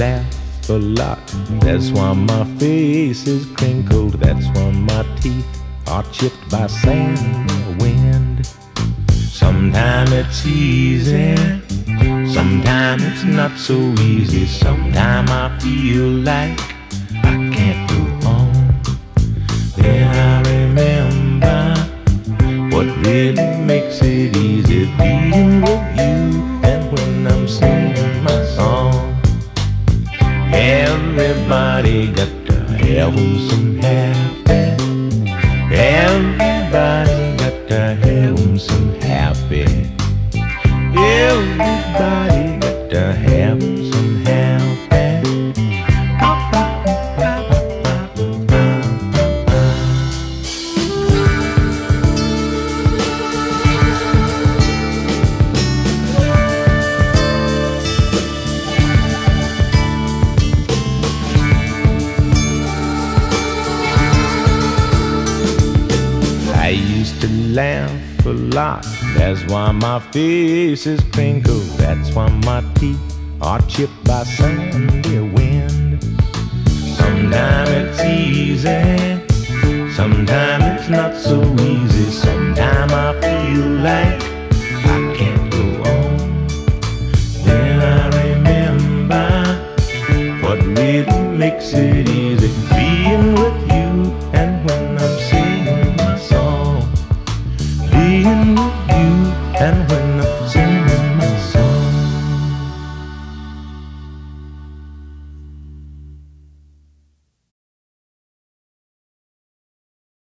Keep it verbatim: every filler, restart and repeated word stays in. laugh a lot. That's why my face is crinkled. That's why my teeth are chipped by sand or wind. Sometimes it's easy, sometimes it's not so easy. Sometimes I feel like I can't go on. Then I remember what really makes it easy, being with you and when I'm singing my song. Everybody got to have some happy. Everybody got to have some happy. Everybody got to have some happy. I used to laugh a lot. That's why my face is crinkled. That's why my teeth are chipped by Sunday wind. Sometimes it's easy,